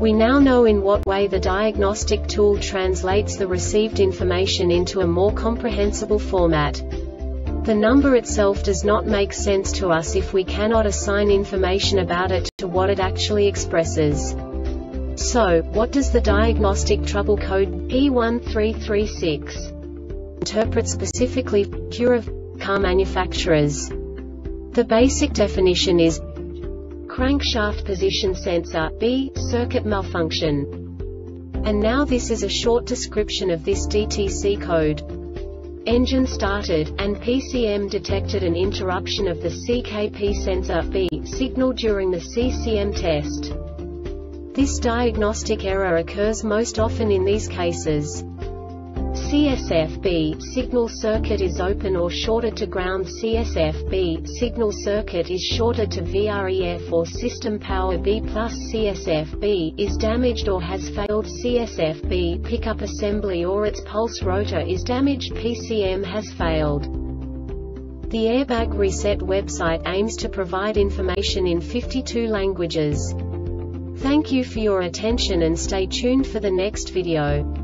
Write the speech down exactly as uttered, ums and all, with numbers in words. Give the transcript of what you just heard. We now know in what way the diagnostic tool translates the received information into a more comprehensible format. The number itself does not make sense to us if we cannot assign information about it to what it actually expresses. So, what does the diagnostic trouble code P one three three six interpret specifically for Acura car manufacturers? The basic definition is crankshaft position sensor, B, circuit malfunction. And now this is a short description of this D T C code. Engine started, and P C M detected an interruption of the C K P sensor, B, signal during the C C M test. This diagnostic error occurs most often in these cases. C S F B, signal circuit is open or shorted to ground. C S F B, signal circuit is shorted to V R E F or system power. B plus C S F B, is damaged or has failed. C S F B, pickup assembly or its pulse rotor is damaged. P C M has failed. The Airbag Reset website aims to provide information in fifty-two languages. Thank you for your attention and stay tuned for the next video.